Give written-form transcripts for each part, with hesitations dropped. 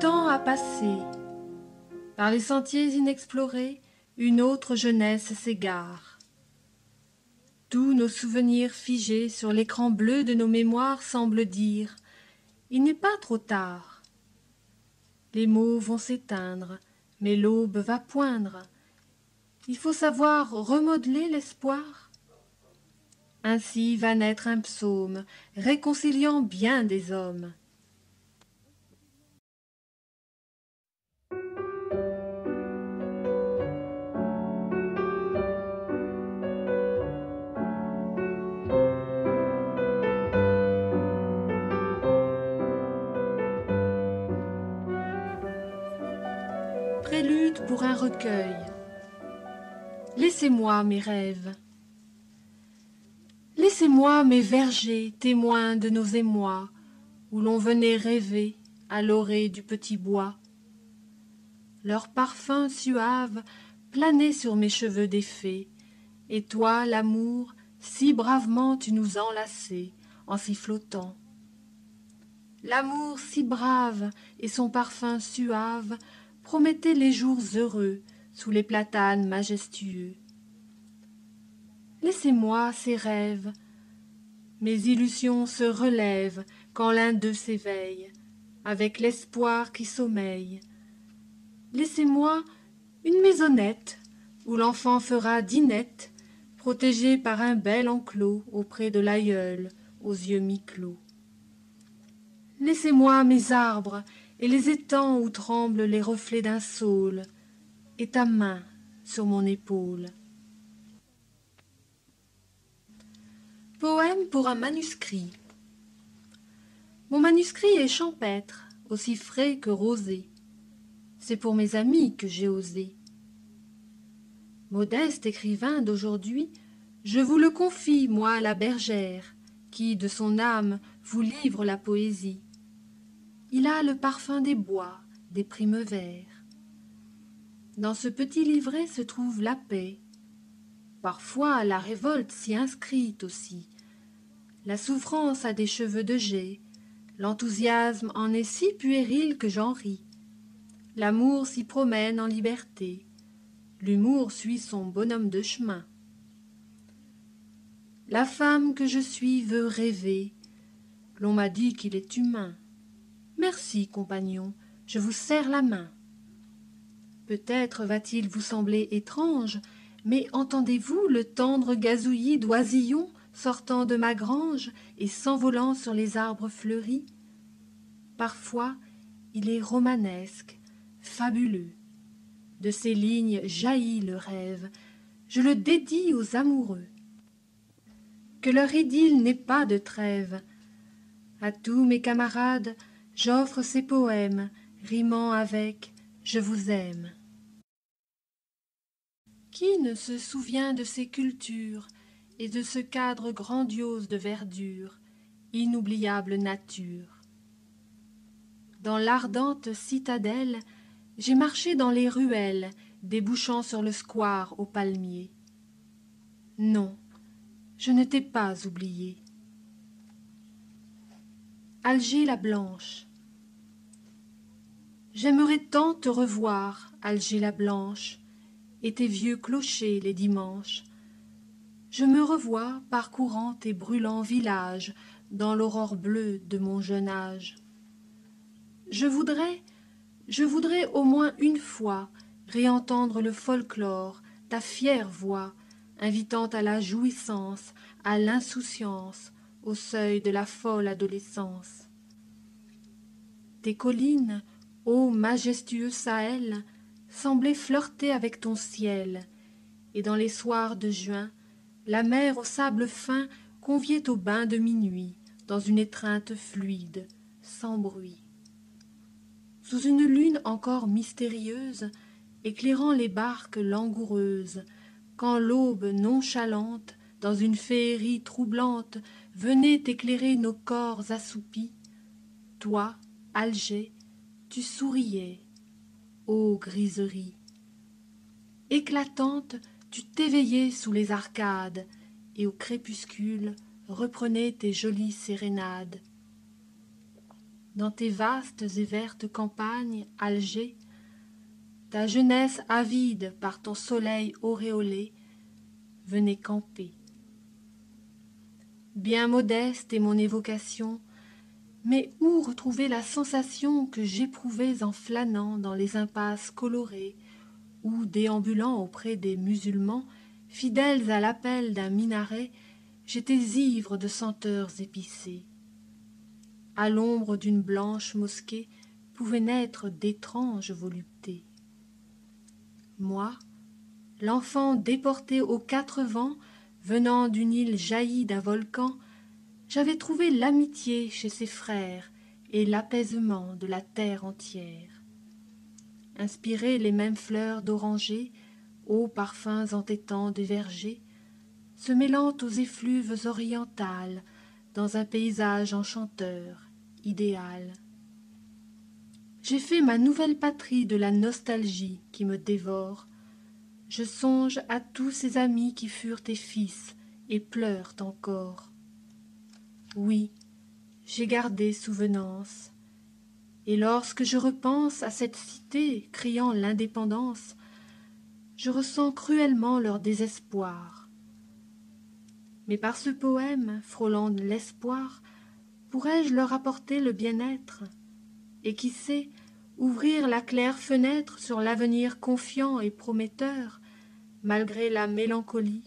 temps a passé. Par les sentiers inexplorés, une autre jeunesse s'égare. Tous nos souvenirs figés sur l'écran bleu de nos mémoires semblent dire « Il n'est pas trop tard ». Les mots vont s'éteindre, mais l'aube va poindre. Il faut savoir remodeler l'espoir. Ainsi va naître un psaume, réconciliant bien des hommes. Prélude pour un recueil. Laissez-moi mes rêves. Laissez-moi mes vergers, témoins de nos émois, où l'on venait rêver à l'orée du petit bois. Leur parfum suave planait sur mes cheveux défaits, et toi, l'amour, si bravement tu nous enlaçais en s'y flottant. L'amour si brave et son parfum suave promettaient les jours heureux sous les platanes majestueux. Laissez-moi ces rêves, mes illusions se relèvent quand l'un d'eux s'éveille, avec l'espoir qui sommeille. Laissez-moi une maisonnette où l'enfant fera dinette, protégé par un bel enclos auprès de l'aïeul aux yeux mi-clos. Laissez-moi mes arbres et les étangs où tremblent les reflets d'un saule, et ta main sur mon épaule. Poème pour un manuscrit. Mon manuscrit est champêtre, aussi frais que rosé. C'est pour mes amis que j'ai osé. Modeste écrivain d'aujourd'hui, je vous le confie, moi, la bergère, qui, de son âme, vous livre la poésie. Il a le parfum des bois, des primevères. Dans ce petit livret se trouve la paix. Parfois, la révolte s'y inscrit aussi. La souffrance a des cheveux de jet. L'enthousiasme en est si puéril que j'en ris. L'amour s'y promène en liberté. L'humour suit son bonhomme de chemin. La femme que je suis veut rêver. L'on m'a dit qu'il est humain. Merci, compagnon, je vous serre la main. Peut-être va-t-il vous sembler étrange, mais entendez-vous le tendre gazouillis d'oisillons sortant de ma grange et s'envolant sur les arbres fleuris? Parfois, il est romanesque, fabuleux. De ces lignes jaillit le rêve. Je le dédie aux amoureux. Que leur idylle n'ait pas de trêve. À tous mes camarades, j'offre ces poèmes, rimant avec « Je vous aime ». Qui ne se souvient de ces cultures et de ce cadre grandiose de verdure, inoubliable nature? Dans l'ardente citadelle, j'ai marché dans les ruelles, débouchant sur le square aux palmiers. Non, je ne t'ai pas oublié. Alger la Blanche. J'aimerais tant te revoir, Alger la Blanche, et tes vieux clochers les dimanches. Je me revois parcourant tes brûlants villages dans l'aurore bleue de mon jeune âge. Je voudrais au moins une fois réentendre le folklore, ta fière voix, invitant à la jouissance, à l'insouciance, au seuil de la folle adolescence. Tes collines, ô majestueux Sahel, semblait flirter avec ton ciel, et dans les soirs de juin, la mer au sable fin conviait au bain de minuit, dans une étreinte fluide, sans bruit. Sous une lune encore mystérieuse, éclairant les barques langoureuses, quand l'aube nonchalante, dans une féerie troublante, venait éclairer nos corps assoupis, toi, Alger, tu souriais. Ô griserie éclatante, tu t'éveillais sous les arcades, et au crépuscule reprenais tes jolies sérénades. dans tes vastes et vertes campagnes, Alger, ta jeunesse avide par ton soleil auréolé venait camper. Bien modeste est mon évocation, mais où retrouver la sensation que j'éprouvais en flânant dans les impasses colorées ou déambulant auprès des musulmans, fidèles à l'appel d'un minaret, j'étais ivre de senteurs épicées. À l'ombre d'une blanche mosquée pouvaient naître d'étranges voluptés. Moi, l'enfant déporté aux quatre vents, venant d'une île jaillie d'un volcan, j'avais trouvé l'amitié chez ses frères et l'apaisement de la terre entière. Inspiré les mêmes fleurs d'oranger, aux parfums entêtants des vergers, se mêlant aux effluves orientales, dans un paysage enchanteur, idéal. J'ai fait ma nouvelle patrie de la nostalgie qui me dévore. Je songe à tous ces amis qui furent tes fils et pleurent encore. Oui, j'ai gardé souvenance. Et lorsque je repense à cette cité criant l'indépendance, je ressens cruellement leur désespoir. Mais par ce poème, frôlant l'espoir, pourrais-je leur apporter le bien-être? Et qui sait, ouvrir la claire fenêtre sur l'avenir confiant et prometteur, malgré la mélancolie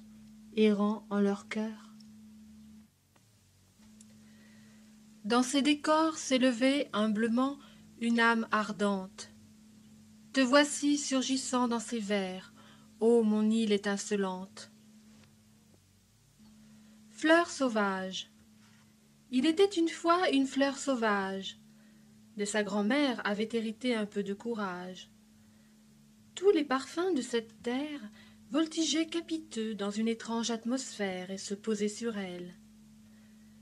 errant en leur cœur? Dans ces décors s'élevait humblement une âme ardente. Te voici surgissant dans ces vers, ô mon île étincelante. Fleur sauvage. Il était une fois une fleur sauvage. De sa grand-mère avait hérité un peu de courage. Tous les parfums de cette terre voltigeaient capiteux dans une étrange atmosphère et se posaient sur elle.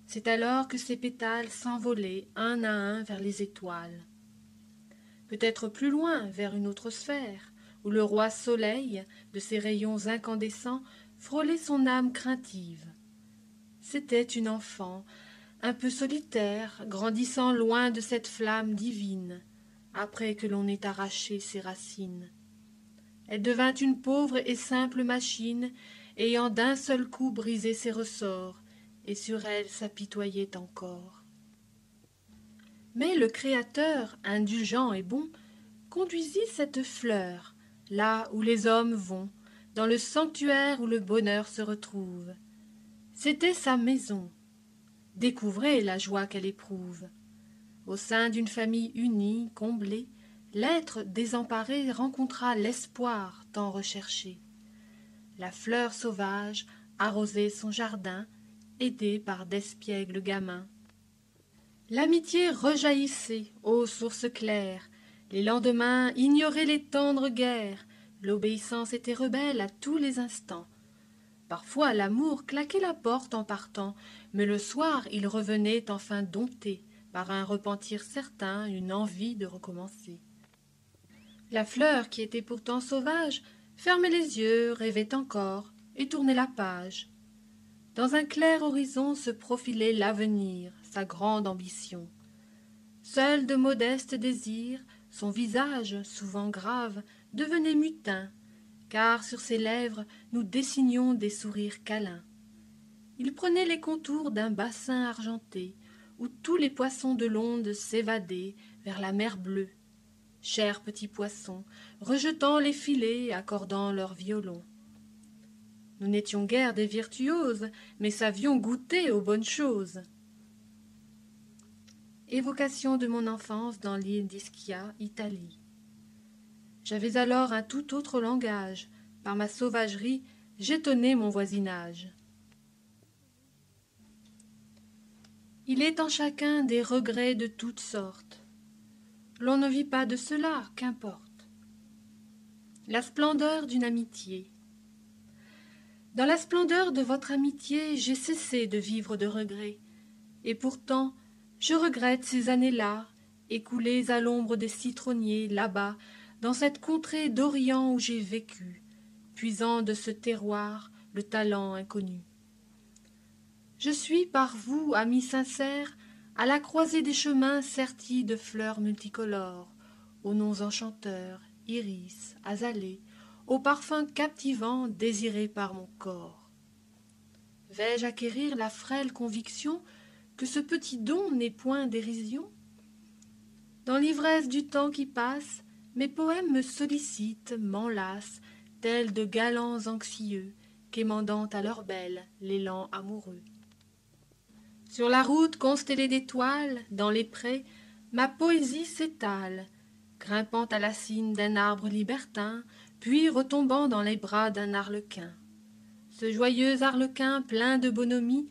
C'est alors que ses pétales s'envolaient un à un vers les étoiles. Peut-être plus loin, vers une autre sphère, où le roi soleil, de ses rayons incandescents, frôlait son âme craintive. C'était une enfant, un peu solitaire, grandissant loin de cette flamme divine, après que l'on ait arraché ses racines. Elle devint une pauvre et simple machine, ayant d'un seul coup brisé ses ressorts, et sur elle s'apitoyait encore. Mais le Créateur, indulgent et bon, conduisit cette fleur, là où les hommes vont, dans le sanctuaire où le bonheur se retrouve. C'était sa maison. Découvrez la joie qu'elle éprouve. Au sein d'une famille unie, comblée, l'être désemparé rencontra l'espoir tant recherché. La fleur sauvage arrosait son jardin, aidée par d'espiègles gamins. L'amitié rejaillissait, ô source claire. Les lendemains ignoraient les tendres guerres. L'obéissance était rebelle à tous les instants. Parfois l'amour claquait la porte en partant, mais le soir il revenait enfin dompté, par un repentir certain, une envie de recommencer. La fleur, qui était pourtant sauvage, fermait les yeux, rêvait encore, et tournait la page. Dans un clair horizon se profilait l'avenir, sa grande ambition. Seul de modestes désirs, son visage, souvent grave, devenait mutin, car sur ses lèvres nous dessinions des sourires câlins. Il prenait les contours d'un bassin argenté, où tous les poissons de l'onde s'évadaient vers la mer bleue. Chers petits poissons, rejetant les filets, accordant leurs violons. Nous n'étions guère des virtuoses, mais savions goûter aux bonnes choses. Évocation de mon enfance dans l'île d'Ischia, Italie. J'avais alors un tout autre langage. Par ma sauvagerie, j'étonnais mon voisinage. Il est en chacun des regrets de toutes sortes. L'on ne vit pas de cela, qu'importe. La splendeur d'une amitié. Dans la splendeur de votre amitié, j'ai cessé de vivre de regrets. Et pourtant, je regrette ces années-là, écoulées à l'ombre des citronniers, là-bas, dans cette contrée d'Orient où j'ai vécu, puisant de ce terroir le talent inconnu. Je suis par vous, amis sincères, à la croisée des chemins sertis de fleurs multicolores, aux noms enchanteurs, iris, azalées, aux parfums captivants désirés par mon corps. Vais-je acquérir la frêle conviction que ce petit don n'est point dérision? Dans l'ivresse du temps qui passe, mes poèmes me sollicitent, m'enlacent, tels de galants anxieux, qu'émandant à leur belle l'élan amoureux. Sur la route constellée d'étoiles, dans les prés, ma poésie s'étale, grimpant à la cime d'un arbre libertin, puis retombant dans les bras d'un arlequin. Ce joyeux arlequin, plein de bonhomie,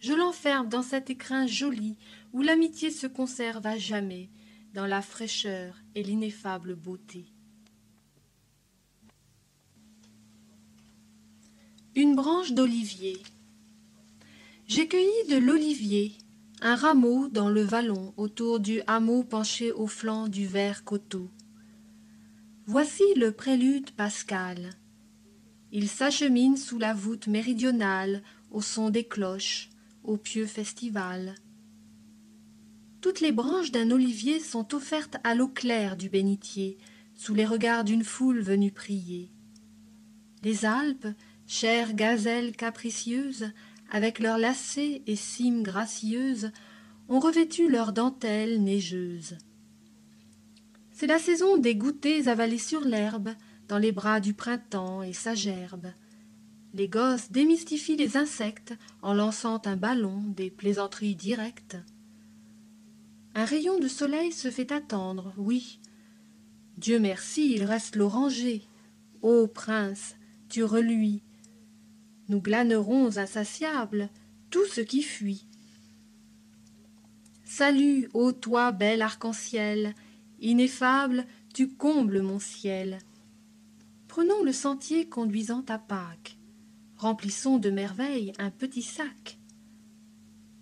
je l'enferme dans cet écrin joli, où l'amitié se conserve à jamais, dans la fraîcheur et l'ineffable beauté. Une branche d'olivier. J'ai cueilli de l'olivier, un rameau dans le vallon, autour du hameau penché au flanc du vert coteau. Voici le prélude pascal. Il s'achemine sous la voûte méridionale, au son des cloches, au pieux festival. Toutes les branches d'un olivier sont offertes à l'eau claire du bénitier, sous les regards d'une foule venue prier. Les Alpes, chères gazelles capricieuses, avec leurs lacets et cimes gracieuses, ont revêtu leurs dentelles neigeuses. C'est la saison des goûters avalés sur l'herbe, dans les bras du printemps et sa gerbe. Les gosses démystifient les insectes en lançant un ballon des plaisanteries directes. Un rayon de soleil se fait attendre, oui. Dieu merci, il reste l'oranger. Ô prince, tu reluis. Nous glanerons insatiables tout ce qui fuit. Salut, ô toi, bel arc-en-ciel, ineffable, tu combles mon ciel. Prenons le sentier conduisant à Pâques. Remplissons de merveilles un petit sac.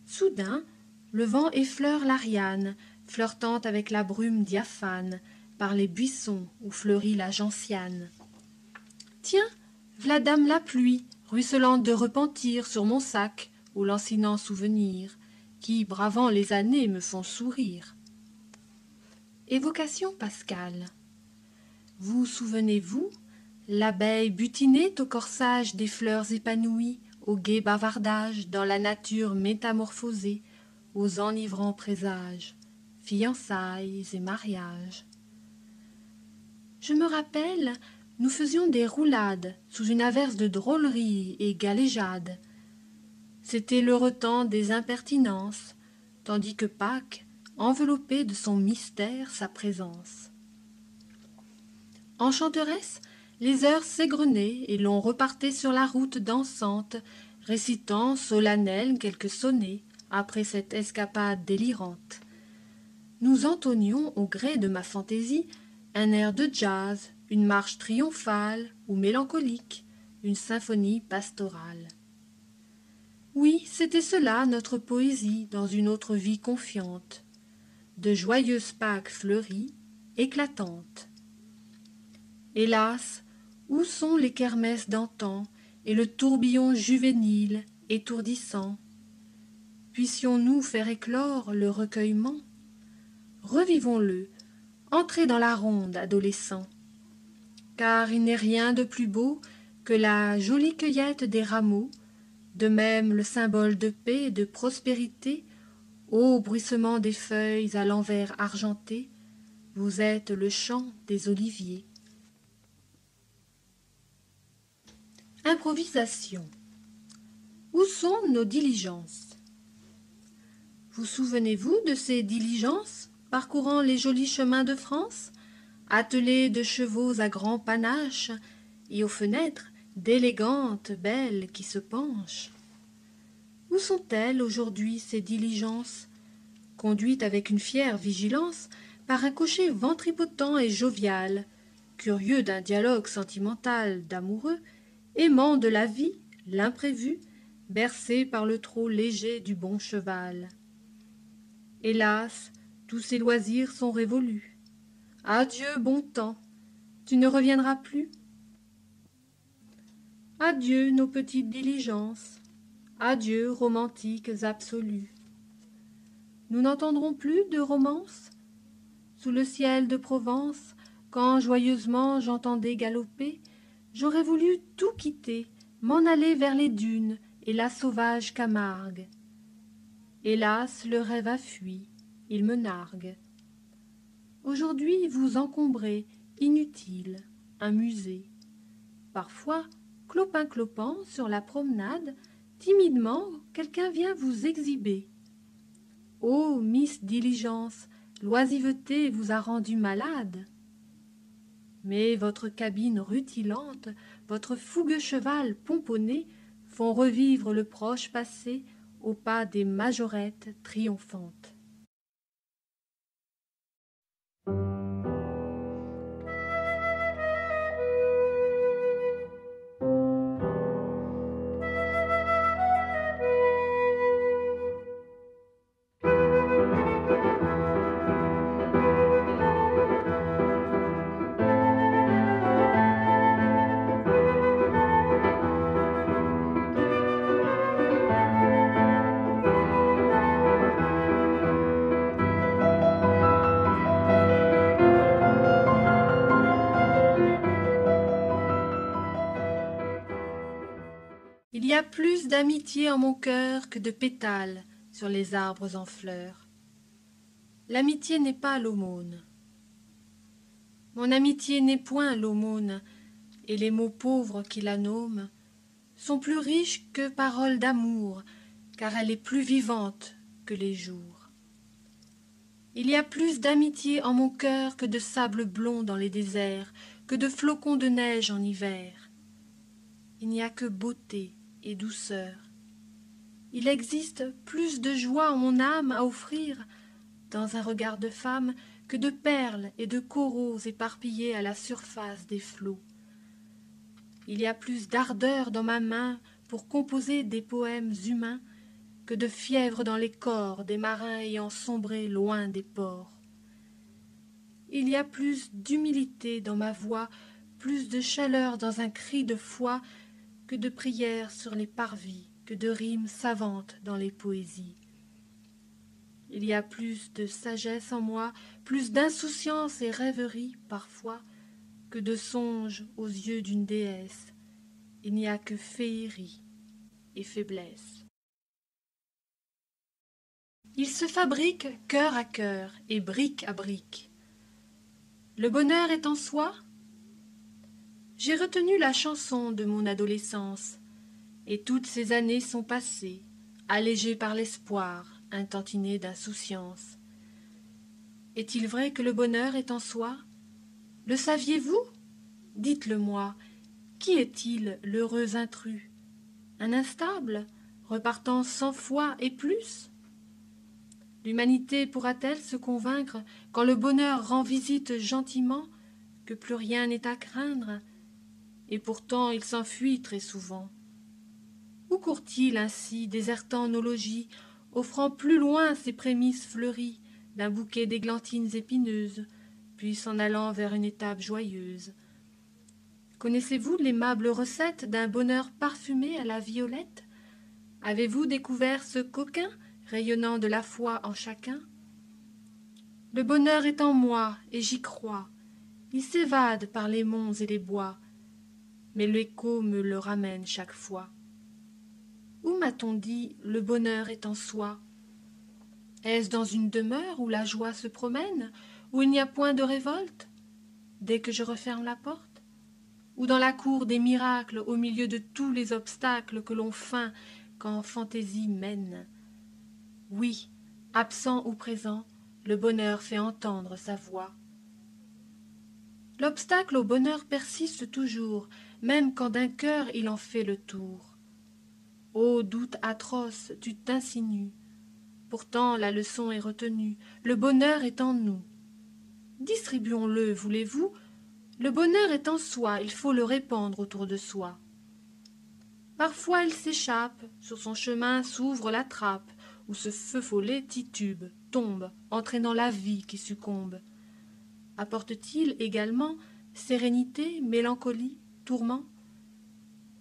Soudain, le vent effleure l'Ariane, flirtant avec la brume diaphane, par les buissons où fleurit la gentiane. Tiens, v'là dame la pluie, ruisselante de repentir sur mon sac, aux lancinants souvenirs, qui, bravant les années, me font sourire. Évocation pascale. Vous souvenez-vous, l'abeille butinait au corsage des fleurs épanouies, au gai bavardage, dans la nature métamorphosée, aux enivrants présages, fiançailles et mariages. Je me rappelle, nous faisions des roulades sous une averse de drôleries et galéjades. C'était l'heureux temps des impertinences, tandis que Pâques enveloppait de son mystère sa présence. Enchanteresse, les heures s'égrenaient et l'on repartait sur la route dansante, récitant solennel quelques sonnets. Après cette escapade délirante, nous entonnions au gré de ma fantaisie un air de jazz, une marche triomphale ou mélancolique, une symphonie pastorale. Oui, c'était cela notre poésie dans une autre vie confiante, de joyeuses Pâques fleuries, éclatantes. Hélas, où sont les kermesses d'antan et le tourbillon juvénile étourdissant? Puissions-nous faire éclore le recueillement? Revivons-le, entrez dans la ronde, adolescents. Car il n'est rien de plus beau que la jolie cueillette des rameaux, de même le symbole de paix et de prospérité, ô bruissement des feuilles à l'envers argentées, vous êtes le chant des oliviers. Improvisation. Où sont nos diligences? Vous souvenez-vous de ces diligences parcourant les jolis chemins de France, attelées de chevaux à grands panaches et aux fenêtres d'élégantes belles qui se penchent? Où sont-elles aujourd'hui ces diligences, conduites avec une fière vigilance par un cocher ventripotent et jovial, curieux d'un dialogue sentimental d'amoureux, aimant de la vie, l'imprévu, bercé par le trot léger du bon cheval? Hélas, tous ces loisirs sont révolus. Adieu, bon temps, tu ne reviendras plus. Adieu, nos petites diligences. Adieu, romantiques absolus. nous n'entendrons plus de romances? Sous le ciel de Provence, quand joyeusement j'entendais galoper, j'aurais voulu tout quitter, m'en aller vers les dunes et la sauvage Camargue. Hélas, le rêve a fui, il me nargue. Aujourd'hui, vous encombrez, inutile, un musée. Parfois, clopin-clopant, sur la promenade, timidement, quelqu'un vient vous exhiber. Oh, Miss Diligence, l'oisiveté vous a rendu malade. Mais votre cabine rutilante, votre fougueux cheval pomponné font revivre le proche passé au pas des majorettes triomphantes. Il y a plus d'amitié en mon cœur que de pétales sur les arbres en fleurs. L'amitié n'est pas l'aumône. Mon amitié n'est point l'aumône, et les mots pauvres qui la nomment sont plus riches que paroles d'amour, car elle est plus vivante que les jours. Il y a plus d'amitié en mon cœur que de sable blond dans les déserts, que de flocons de neige en hiver. Il n'y a que beauté et douceur. Il existe plus de joie en mon âme à offrir dans un regard de femme que de perles et de coraux éparpillés à la surface des flots. Il y a plus d'ardeur dans ma main pour composer des poèmes humains que de fièvre dans les corps des marins ayant sombré loin des ports. Il y a plus d'humilité dans ma voix, plus de chaleur dans un cri de foi que de prières sur les parvis, que de rimes savantes dans les poésies. Il y a plus de sagesse en moi, plus d'insouciance et rêverie parfois, que de songes aux yeux d'une déesse. Il n'y a que féerie et faiblesse. Il se fabrique cœur à cœur et brique à brique. Le bonheur est en soi? J'ai retenu la chanson de mon adolescence, et toutes ces années sont passées, allégées par l'espoir, un tantinet d'insouciance. Est-il vrai que le bonheur est en soi? Le saviez-vous? Dites-le-moi, qui est-il l'heureux intrus? Un instable, repartant 100 fois et plus? L'humanité pourra-t-elle se convaincre, quand le bonheur rend visite gentiment, que plus rien n'est à craindre? Et pourtant il s'enfuit très souvent. Où court-il ainsi, désertant nos logis, offrant plus loin ses prémices fleuries d'un bouquet d'églantines épineuses, puis s'en allant vers une étape joyeuse? Connaissez-vous l'aimable recette d'un bonheur parfumé à la violette? Avez-vous découvert ce coquin, rayonnant de la foi en chacun? Le bonheur est en moi, et j'y crois. Il s'évade par les monts et les bois, mais l'écho me le ramène chaque fois. Où m'a-t-on dit le bonheur est en soi? Est-ce dans une demeure où la joie se promène, où il n'y a point de révolte, dès que je referme la porte? Ou dans la cour des miracles, au milieu de tous les obstacles que l'on feint quand fantaisie mène? Oui, absent ou présent, le bonheur fait entendre sa voix. L'obstacle au bonheur persiste toujours, même quand d'un cœur il en fait le tour. Ô doute atroce, tu t'insinues. Pourtant la leçon est retenue, le bonheur est en nous. Distribuons-le, voulez-vous? Le bonheur est en soi, il faut le répandre autour de soi. Parfois il s'échappe, sur son chemin s'ouvre la trappe, où ce feu follet titube, tombe, entraînant la vie qui succombe. Apporte-t-il également sérénité, mélancolie, tourment?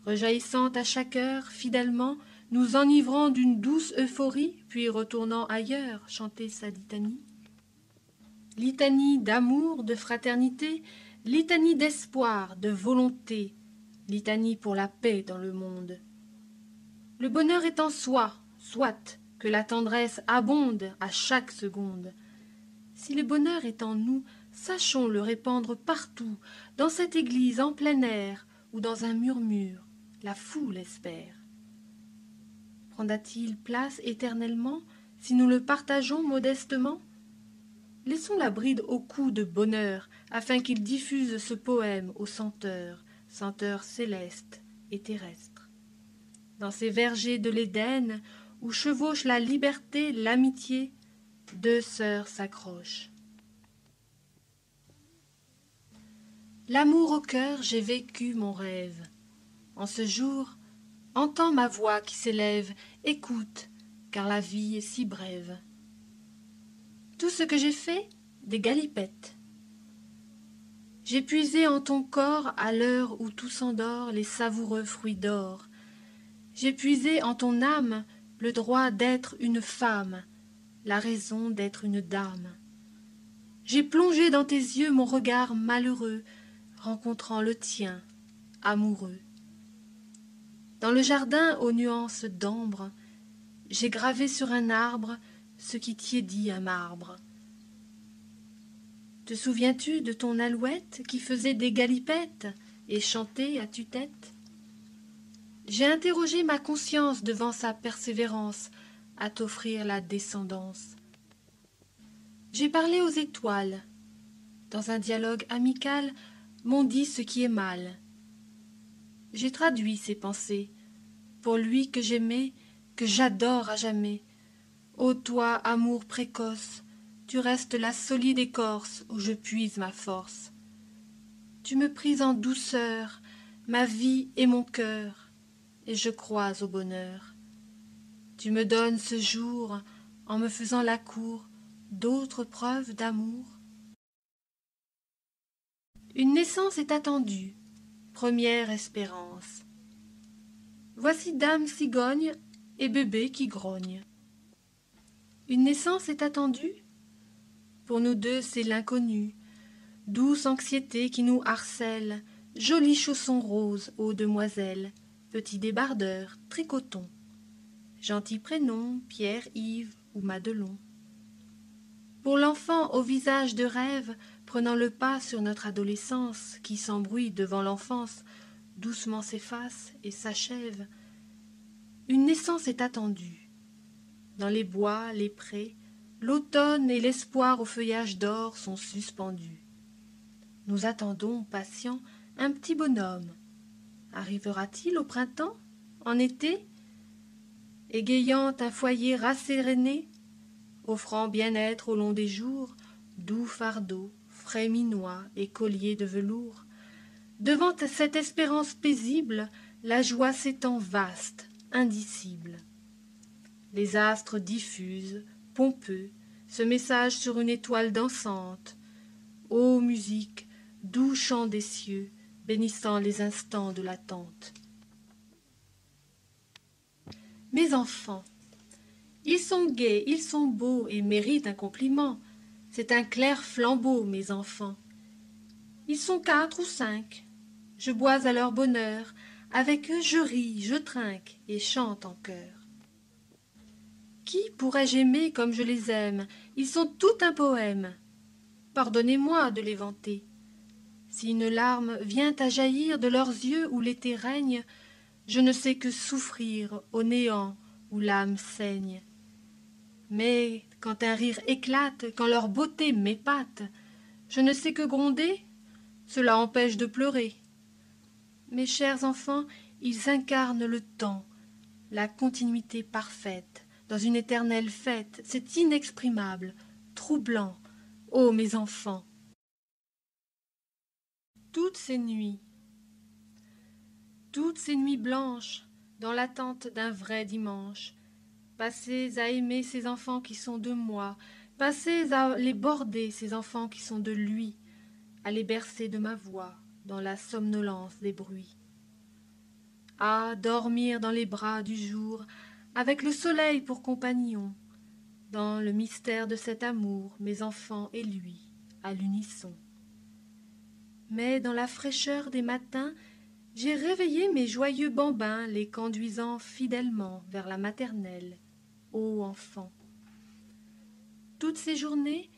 Rejaillissant à chaque heure, fidèlement, nous enivrant d'une douce euphorie, puis retournant ailleurs chanter sa litanie. Litanie d'amour, de fraternité, litanie d'espoir, de volonté, litanie pour la paix dans le monde. Le bonheur est en soi, soit que la tendresse abonde à chaque seconde. Si le bonheur est en nous, sachons le répandre partout, dans cette église en plein air, ou dans un murmure, la foule espère. Prendra-t-il place éternellement, si nous le partageons modestement? Laissons la bride au cou de bonheur, afin qu'il diffuse ce poème aux senteurs, senteurs célestes et terrestres. Dans ces vergers de l'Éden, où chevauchent la liberté, l'amitié, deux sœurs s'accrochent. L'amour au cœur, j'ai vécu mon rêve. En ce jour, entends ma voix qui s'élève, écoute, car la vie est si brève. Tout ce que j'ai fait, des galipettes. J'ai puisé en ton corps, à l'heure où tout s'endort, les savoureux fruits d'or. J'ai puisé en ton âme le droit d'être une femme, la raison d'être une dame. J'ai plongé dans tes yeux mon regard malheureux, rencontrant le tien, amoureux. Dans le jardin aux nuances d'ambre, j'ai gravé sur un arbre ce qui tiédit un marbre. Te souviens-tu de ton alouette qui faisait des galipettes et chantait à tue-tête? J'ai interrogé ma conscience devant sa persévérance à t'offrir la descendance. J'ai parlé aux étoiles. Dans un dialogue amical, m'ont dit ce qui est mal. J'ai traduit ses pensées, pour lui que j'aimais, que j'adore à jamais. Ô toi, amour précoce, tu restes la solide écorce où je puise ma force. Tu me prises en douceur, ma vie et mon cœur, et je crois au bonheur. Tu me donnes ce jour, en me faisant la cour, d'autres preuves d'amour. Une naissance est attendue, première espérance. Voici dame cigogne et bébé qui grogne. Une naissance est attendue? Pour nous deux, c'est l'inconnu. Douce anxiété qui nous harcèle, joli chausson rose, ô demoiselle, petit débardeur, tricoton, gentil prénom, Pierre, Yves ou Madelon. Pour l'enfant au visage de rêve, prenant le pas sur notre adolescence, qui sans bruit devant l'enfance, doucement s'efface et s'achève. Une naissance est attendue. Dans les bois, les prés, l'automne et l'espoir au feuillage d'or sont suspendus. Nous attendons, patients, un petit bonhomme. Arrivera-t-il au printemps, en été, égayant un foyer rasséréné, offrant bien-être au long des jours, doux fardeau, frais minois et collier de velours. Devant cette espérance paisible, la joie s'étend vaste, indicible. Les astres diffusent, pompeux, ce message sur une étoile dansante. Ô musique, doux chant des cieux, bénissant les instants de l'attente. Mes enfants, ils sont gais, ils sont beaux et méritent un compliment. C'est un clair flambeau, mes enfants. Ils sont 4 ou 5. Je bois à leur bonheur. Avec eux, je ris, je trinque et chante en chœur. Qui pourrais-je aimer comme je les aime? Ils sont tout un poème. Pardonnez-moi de les vanter. Si une larme vient à jaillir de leurs yeux où l'été règne, je ne sais que souffrir au néant où l'âme saigne. Mais quand un rire éclate, quand leur beauté m'épate, je ne sais que gronder, cela empêche de pleurer. Mes chers enfants, ils incarnent le temps, la continuité parfaite, dans une éternelle fête, c'est inexprimable, troublant, ô mes enfants. Toutes ces nuits blanches, dans l'attente d'un vrai dimanche, passez à aimer ces enfants qui sont de moi, passez à les border, ces enfants qui sont de lui, à les bercer de ma voix, dans la somnolence des bruits. à dormir dans les bras du jour, avec le soleil pour compagnon, dans le mystère de cet amour, mes enfants et lui, à l'unisson. Mais dans la fraîcheur des matins, j'ai réveillé mes joyeux bambins, les conduisant fidèlement vers la maternelle, ô enfants. Toutes ces journées,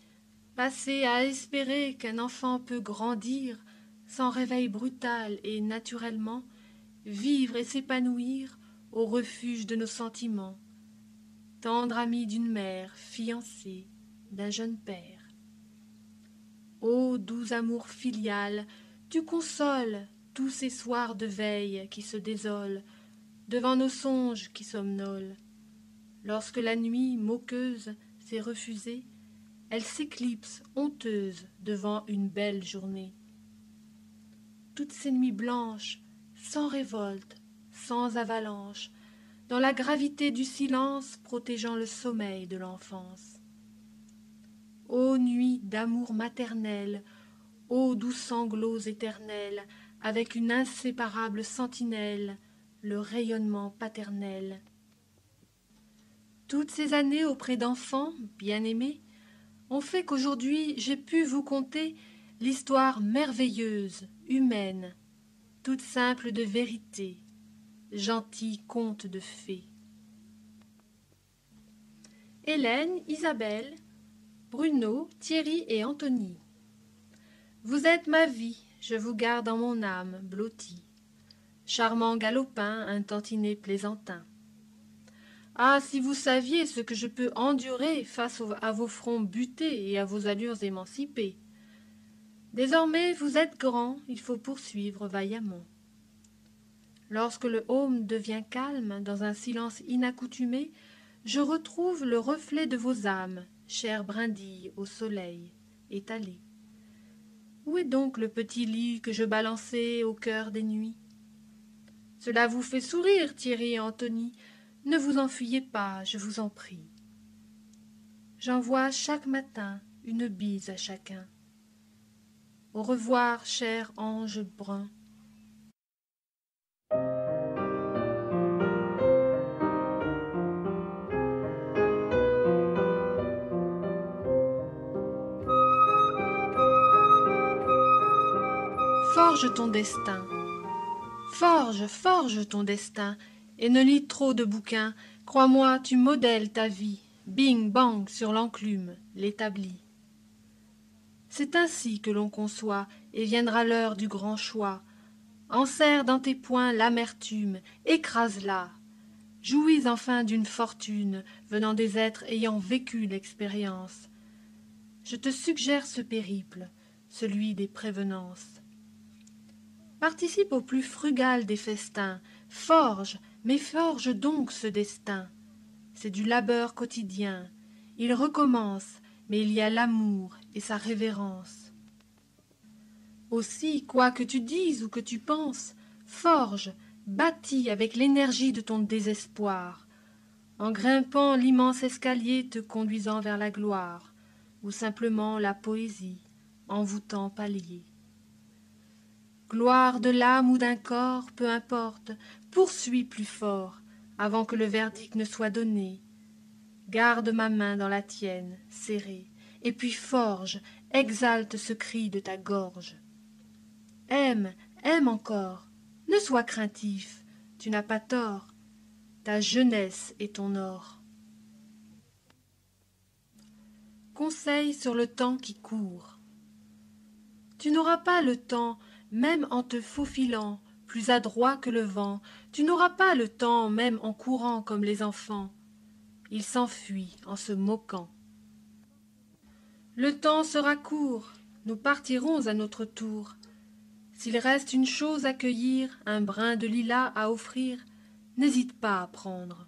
passées à espérer qu'un enfant peut grandir, sans réveil brutal et naturellement, vivre et s'épanouir au refuge de nos sentiments, tendre ami d'une mère, fiancée d'un jeune père. Ô doux amour filial, tu consoles tous ces soirs de veille qui se désolent devant nos songes qui somnolent. Lorsque la nuit moqueuse s'est refusée, elle s'éclipse honteuse devant une belle journée. Toutes ces nuits blanches, sans révolte, sans avalanche, dans la gravité du silence protégeant le sommeil de l'enfance. Ô nuit d'amour maternel, ô doux sanglots éternels, avec une inséparable sentinelle, le rayonnement paternel. Toutes ces années auprès d'enfants, bien-aimés, ont fait qu'aujourd'hui j'ai pu vous conter l'histoire merveilleuse, humaine, toute simple de vérité, gentil conte de fées. Hélène, Isabelle, Bruno, Thierry et Anthony. Vous êtes ma vie, je vous garde en mon âme blottie, charmant galopin, un tantinet plaisantin. Ah, si vous saviez ce que je peux endurer face à vos fronts butés et à vos allures émancipées. Désormais, vous êtes grand, il faut poursuivre vaillamment. Lorsque le home devient calme, dans un silence inaccoutumé, je retrouve le reflet de vos âmes, chères brindilles au soleil étalées. Où est donc le petit lit que je balançais au cœur des nuits? Cela vous fait sourire, Thierry et Anthony. Ne vous enfuyez pas, je vous en prie. J'envoie chaque matin une bise à chacun. Au revoir, cher ange brun. Forge ton destin, forge ton destin, et ne lis trop de bouquins. Crois-moi, tu modèles ta vie, bing bang sur l'enclume, l'établi. C'est ainsi que l'on conçoit, et viendra l'heure du grand choix. Enserre dans tes poings l'amertume, écrase-la. Jouis enfin d'une fortune, venant des êtres ayant vécu l'expérience. Je te suggère ce périple, celui des prévenances. Participe au plus frugal des festins, forge, mais forge donc ce destin. C'est du labeur quotidien, il recommence, mais il y a l'amour et sa révérence. Aussi, quoi que tu dises ou que tu penses, forge, bâtis avec l'énergie de ton désespoir, en grimpant l'immense escalier te conduisant vers la gloire, ou simplement la poésie, envoûtant palier. Gloire de l'âme ou d'un corps, peu importe, poursuis plus fort, avant que le verdict ne soit donné. Garde ma main dans la tienne, serrée, et puis forge, exalte ce cri de ta gorge. Aime, aime encore, ne sois craintif, tu n'as pas tort, ta jeunesse est ton or. Conseil sur le temps qui court. Tu n'auras pas le temps, même en te faufilant, plus adroit que le vent, tu n'auras pas le temps, même en courant comme les enfants. Il s'enfuit en se moquant. Le temps sera court, nous partirons à notre tour. S'il reste une chose à cueillir, un brin de lilas à offrir, n'hésite pas à prendre,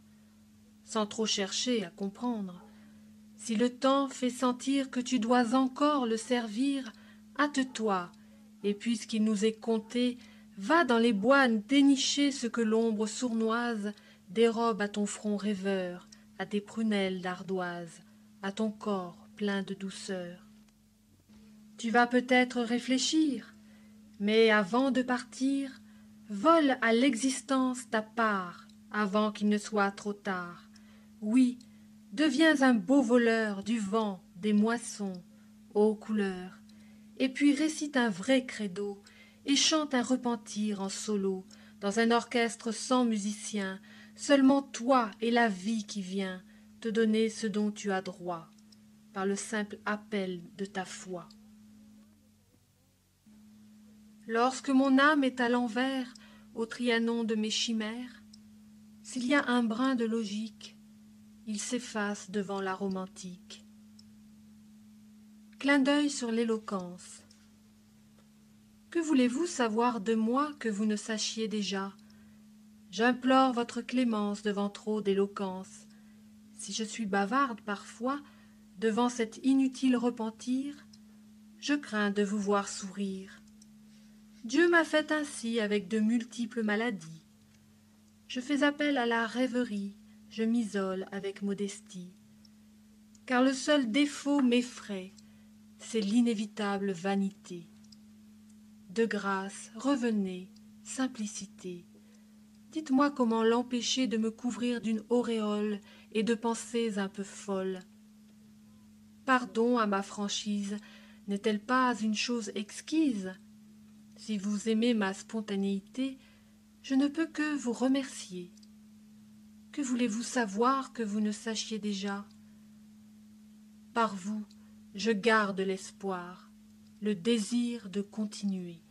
sans trop chercher à comprendre. Si le temps fait sentir que tu dois encore le servir, hâte-toi, et puisqu'il nous est compté, va dans les bois dénicher ce que l'ombre sournoise dérobe à ton front rêveur, à tes prunelles d'ardoise, à ton corps plein de douceur. Tu vas peut-être réfléchir, mais avant de partir, Vole à l'existence ta part avant qu'il ne soit trop tard. Oui, deviens un beau voleur du vent, des moissons, ô couleurs. Et puis récite un vrai credo et chante un repentir en solo dans un orchestre sans musicien, seulement toi et la vie qui vient te donner ce dont tu as droit par le simple appel de ta foi. Lorsque mon âme est à l'envers au Trianon de mes chimères, s'il y a un brin de logique, il s'efface devant la romantique. Clin d'œil sur l'éloquence. Que voulez-vous savoir de moi que vous ne sachiez déjà? J'implore votre clémence devant trop d'éloquence. Si je suis bavarde parfois, devant cet inutile repentir, je crains de vous voir sourire. Dieu m'a fait ainsi avec de multiples maladies. Je fais appel à la rêverie, je m'isole avec modestie. Car le seul défaut m'effraie, c'est l'inévitable vanité. De grâce, revenez, simplicité. Dites-moi comment l'empêcher de me couvrir d'une auréole et de pensées un peu folles. Pardon à ma franchise, n'est-elle pas une chose exquise? Si vous aimez ma spontanéité, je ne peux que vous remercier. Que voulez-vous savoir que vous ne sachiez déjà? Par vous, je garde l'espoir, le désir de continuer.